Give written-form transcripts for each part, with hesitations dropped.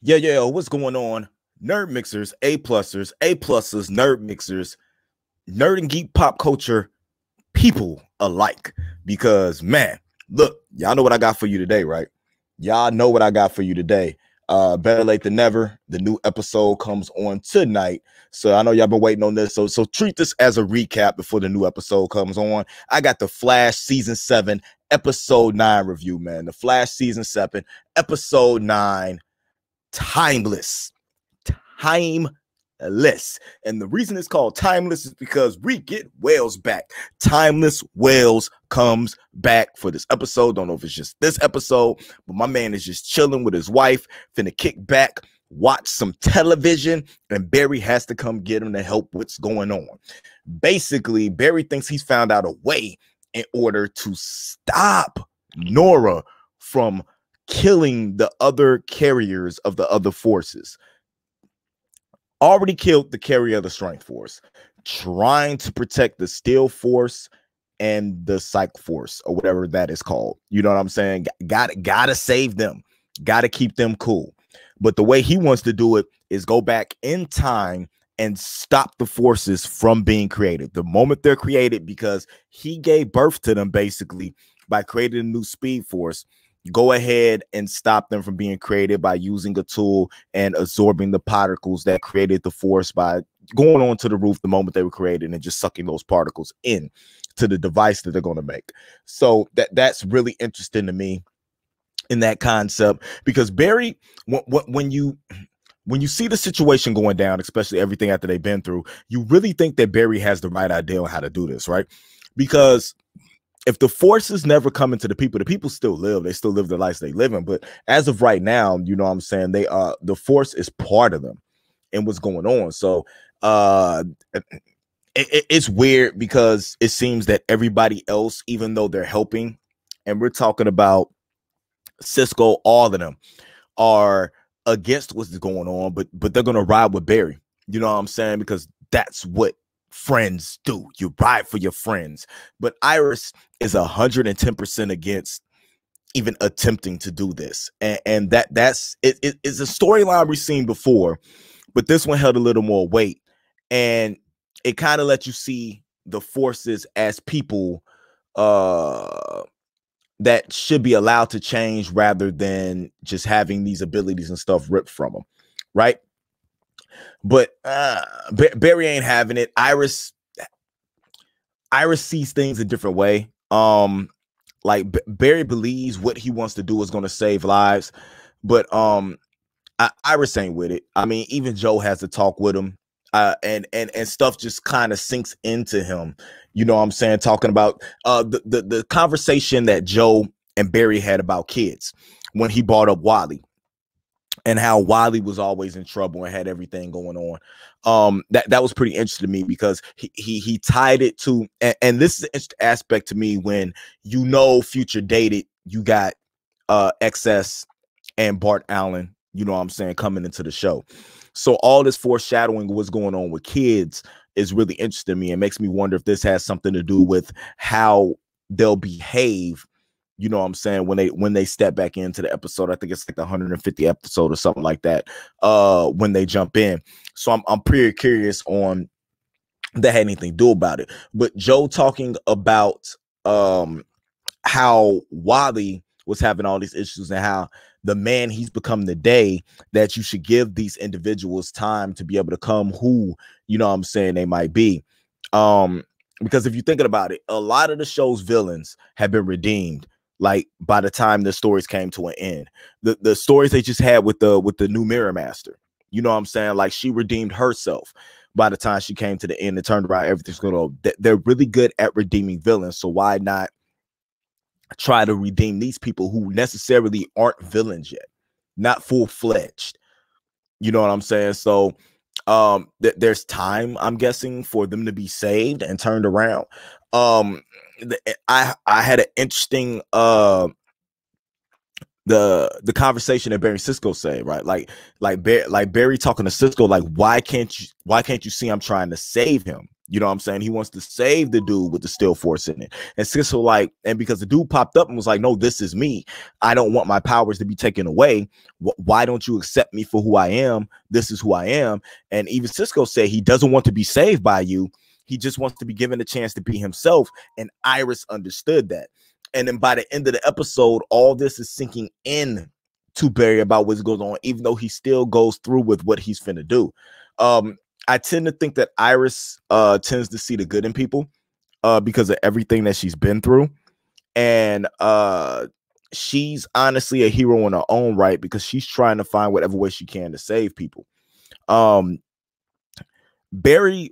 Yeah, what's going on? Nerd mixers, A-plussers, A-plussers, nerd mixers, nerd and geek pop culture people alike. Because, man, look, y'all know what I got for you today, right? Y'all know what I got for you today. Better late than never. The new episode comes on tonight. So I know y'all been waiting on this. So treat this as a recap before the new episode comes on. I got The Flash Season 7, Episode 9 review, man. The Flash Season 7, Episode 9, Timeless. And the reason it's called Timeless is because we get Wells back. Timeless Wells comes back for this episode. Don't know if it's just this episode, but my man is just chilling with his wife, finna kick back, watch some television, and Barry has to come get him to help what's going on. Basically, Barry thinks he's found out a way in order to stop Nora from killing the other carriers of the other forces. Already killed the carrier of the strength force, trying to protect the steel force and the psych force or whatever that is called. You know what I'm saying? Gotta save them. Gotta keep them cool. But the way he wants to do it is go back in time and stop the forces from being created. The moment they're created, because he gave birth to them basically by creating a new speed force, go ahead and stop them from being created by using a tool and absorbing the particles that created the force by going onto the roof the moment they were created and just sucking those particles in to the device that they're going to make. So that's really interesting to me in that concept, because Barry, when you see the situation going down, especially everything after they've been through, you really think that Barry has the right idea on how to do this, right? Because if the forces never come into the people still live. They still live the lives they live in. But as of right now, you know what I'm saying? They are, the force is part of them and what's going on. So it's weird, because it seems that everybody else, even though they're helping, and we're talking about Cisco, all of them are against what's going on, but they're going to ride with Barry. You know what I'm saying? Because that's what friends do. You ride for your friends. But Iris is 110% against even attempting to do this, and that's it. It's a storyline we've seen before, but this one held a little more weight, and it kind of let you see the forces as people that should be allowed to change rather than just having these abilities and stuff ripped from them, right? But Barry ain't having it. Iris sees things a different way. Like Barry believes what he wants to do is going to save lives, but Iris ain't with it. I mean, even Joe has to talk with him, and stuff just kind of sinks into him. You know what I'm saying? Talking about the conversation that Joe and Barry had about kids when he brought up Wally, and how Wally was always in trouble and had everything going on. That was pretty interesting to me, because he tied it to, and this is an interesting aspect to me, when you know Future dated, you got XS and Bart Allen, you know what I'm saying, coming into the show. So all this foreshadowing of what's going on with kids is really interesting to me. It makes me wonder if this has something to do with how they'll behave, you know what I'm saying, when they step back into the episode. I think it's like the 150th episode or something like that, when they jump in. So I'm pretty curious on if that had anything to do about it. But Joe talking about how Wally was having all these issues and how the man he's become today, that you should give these individuals time to be able to become who, you know what I'm saying, they might be. Because if you're thinking about it, a lot of the show's villains have been redeemed, like by the time the stories came to an end. The stories they just had with the new Mirror Master, you know what I'm saying? Like, she redeemed herself by the time she came to the end and turned around. Everything's going on. They're really good at redeeming villains. So why not try to redeem these people who necessarily aren't villains yet, not full fledged? You know what I'm saying? So there's time, I'm guessing, for them to be saved and turned around. I had an interesting the conversation that Barry and Cisco said, right? Like Barry talking to Cisco, like, why can't you see I'm trying to save him? You know what I'm saying? He wants to save the dude with the steel force in it. And Cisco, like, and because the dude popped up and was like, no, this is me. I don't want my powers to be taken away. Why don't you accept me for who I am? This is who I am. And even Cisco said he doesn't want to be saved by you. He just wants to be given a chance to be himself. And Iris understood that. And then by the end of the episode, all this is sinking in to Barry about what's going on, even though he still goes through with what he's finna do. I tend to think that Iris tends to see the good in people because of everything that she's been through. And she's honestly a hero in her own right because she's trying to find whatever way she can to save people. Barry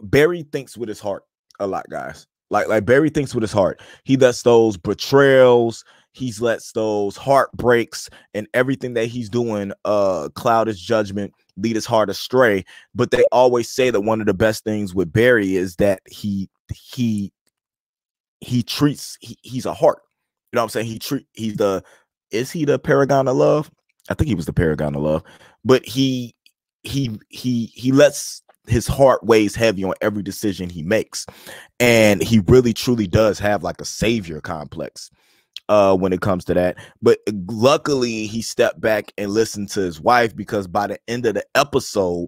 thinks with his heart a lot, guys. Like Barry thinks with his heart. He lets those betrayals, he's lets those heartbreaks and everything that he's doing cloud his judgment, lead his heart astray. But they always say that one of the best things with Barry is that he's a heart. You know what I'm saying? Is he the paragon of love? I think he was the paragon of love. But he lets his heart weighs heavy on every decision he makes. And he really truly does have like a savior complex when it comes to that. But luckily he stepped back and listened to his wife, because by the end of the episode,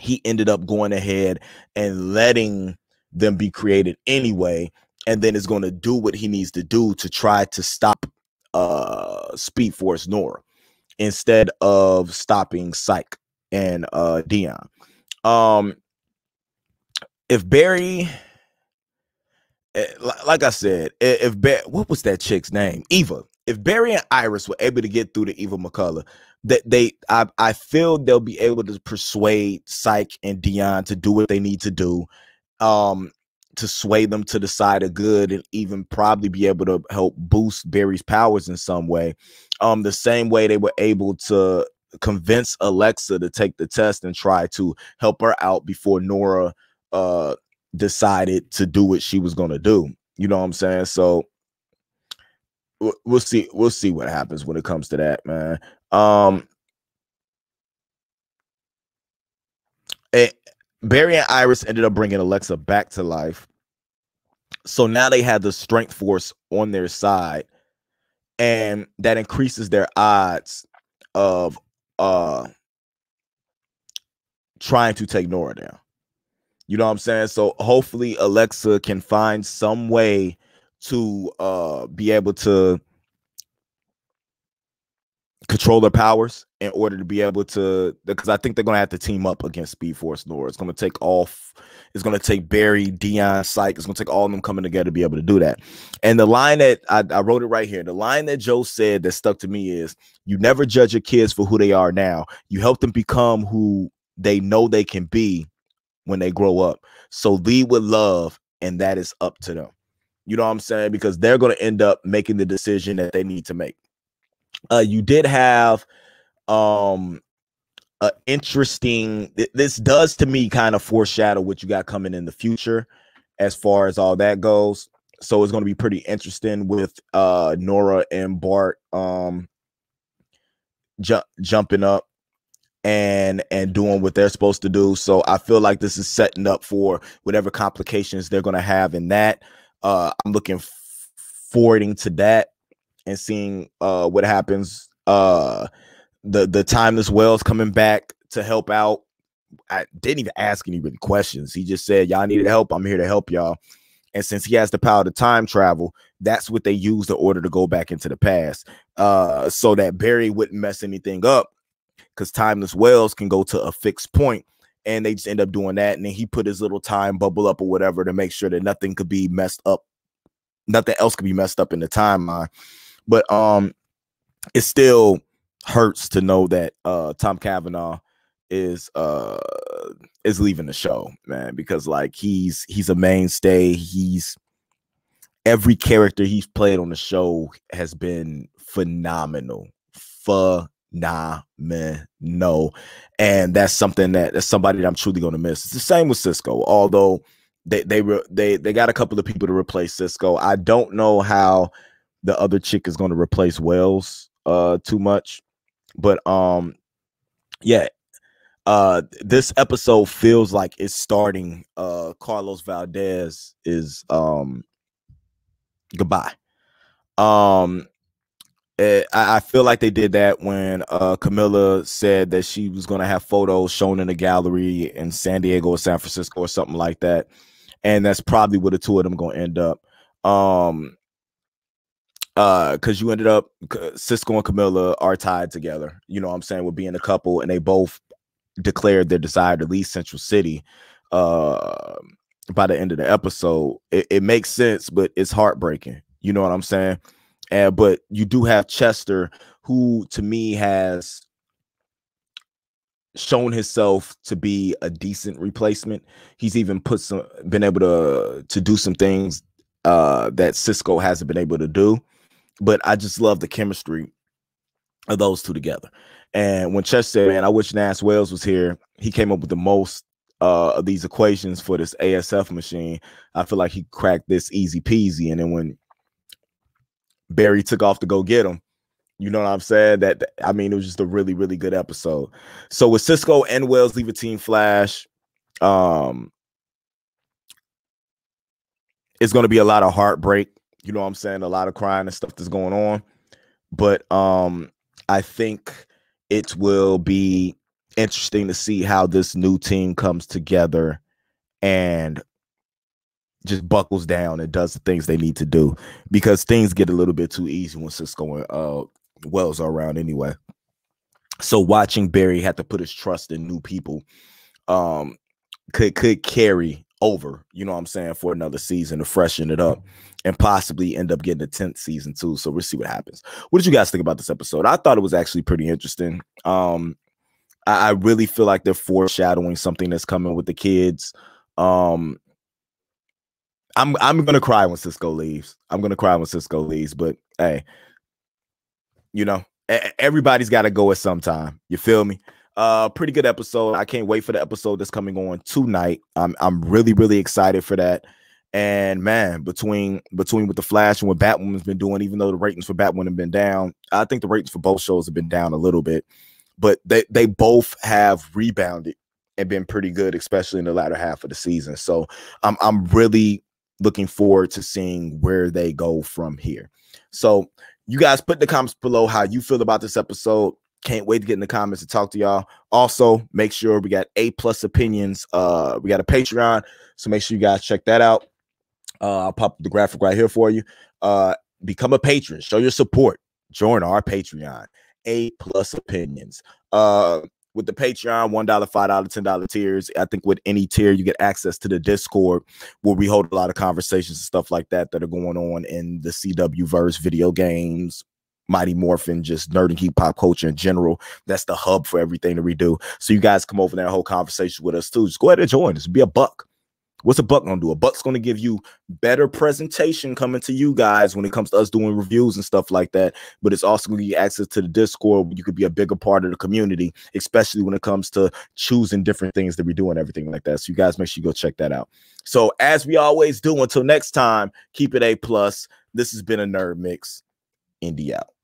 he ended up going ahead and letting them be created anyway. And then is going to do what he needs to do to try to stop Speed Force Nora instead of stopping Psych and Dion. If Barry, like I said, if what was that chick's name? Eva. If Barry and Iris were able to get through to Eva McCullough, that I feel they'll be able to persuade Psych and Dion to do what they need to do, to sway them to the side of good, and even probably be able to help boost Barry's powers in some way. The same way they were able to convince Alexa to take the test and try to help her out before Nora decided to do what she was going to do. You know what I'm saying? So we'll see. We'll see what happens when it comes to that, man. Barry and Iris ended up bringing Alexa back to life. So now they have the strength force on their side, and that increases their odds of trying to take Nora down. You know what I'm saying? So hopefully Alexa can find some way to be able to control their powers in order to be able to, because I think they're gonna have to team up against Speed Force Nora. It's gonna take off, it's gonna take Barry, Dion, Psych, it's gonna take all of them coming together to be able to do that. And the line that I wrote it right here, the line that Joe said that stuck to me is, you never judge your kids for who they are now. You help them become who they know they can be when they grow up. So lead with love, and that is up to them. You know what I'm saying? Because they're gonna end up making the decision that they need to make. You did have an interesting, this does to me kind of foreshadow what you got coming in the future as far as all that goes. So it's going to be pretty interesting with Nora and Bart jumping up and doing what they're supposed to do. So I feel like this is setting up for whatever complications they're going to have in that. I'm looking forward to that and seeing what happens. The timeless Wells coming back to help out. I didn't even ask any really questions. He just said, y'all needed help, I'm here to help y'all. And since he has the power to time travel, that's what they used in order to go back into the past, so that Barry wouldn't mess anything up, because timeless Wells can go to a fixed point, and they just end up doing that. And then he put his little time bubble up or whatever to make sure that nothing could be messed up, nothing else could be messed up in the timeline. But it still hurts to know that Tom Cavanaugh is leaving the show, man, because like he's a mainstay. He's every character he's played on the show has been phenomenal. Phenomenal. And that's something that's somebody that I'm truly gonna miss. It's the same with Cisco, although they got a couple of people to replace Cisco. I don't know how the other chick is going to replace Wells too much, but yeah, This episode feels like it's starting. Carlos Valdez is goodbye. I feel like they did that when Camilla said that she was going to have photos shown in a gallery in San Diego or San Francisco or something like that. And that's probably where the two of them going to end up. Because you ended up, Cisco and Camilla are tied together. You know what I'm saying? With being a couple, and they both declared their desire to leave Central City by the end of the episode. It makes sense, but it's heartbreaking. You know what I'm saying? But you do have Chester, who to me has shown himself to be a decent replacement. He's even put some, been able to do some things that Cisco hasn't been able to do. But I just love the chemistry of those two together. And when Chester said, "Man, I wish Nash Wells was here," he came up with the most of these equations for this ASF machine. I feel like he cracked this easy peasy. And then when Barry took off to go get him, you know what I'm saying? I mean, it was just a really, really good episode. So with Cisco and Wells leaving Team Flash, it's going to be a lot of heartbreak. You know what I'm saying? A lot of crying and stuff that's going on. But I think it will be interesting to see how this new team comes together and just buckles down and does the things they need to do, because things get a little bit too easy when Cisco and Wells are around anyway. So watching Barry have to put his trust in new people could carry over, you know what I'm saying, for another season to freshen it up and possibly end up getting a 10th season too. So we'll see what happens. What did you guys think about this episode? I thought it was actually pretty interesting. I really feel like they're foreshadowing something that's coming with the kids. I'm gonna cry when Cisco leaves. I'm gonna cry when Cisco leaves. But hey, you know, everybody's got to go at some time. You feel me? Pretty good episode. I can't wait for the episode that's coming on tonight. I'm really, really excited for that. And man, between what the Flash and what Batwoman's been doing, even though the ratings for Batwoman have been down, I think the ratings for both shows have been down a little bit, but they both have rebounded and been pretty good, especially in the latter half of the season. So I'm really looking forward to seeing where they go from here. So you guys put in the comments below how you feel about this episode. Can't wait to get in the comments and talk to y'all. Also, make sure we got APlus Opinions. We got a Patreon, so make sure you guys check that out. I'll pop the graphic right here for you. Become a patron. Show your support. Join our Patreon, APlus Opinions. With the Patreon, $1, $5, $10 tiers, I think with any tier, you get access to the Discord, where we hold a lot of conversations and stuff like that that are going on in the CW verse, video games, Mighty Morphin, just nerd and geek pop culture in general. That's the hub for everything that we do. So you guys come over there and hold conversations with us too. Just go ahead and join us. Be a buck. What's a buck gonna do? A buck's gonna give you better presentation coming to you guys when it comes to us doing reviews and stuff like that. But it's also gonna give you access to the Discord, where you could be a bigger part of the community, especially when it comes to choosing different things that we do and everything like that. So you guys make sure you go check that out. So as we always do, until next time, keep it A+. This has been a Nerd Mix. Indie out.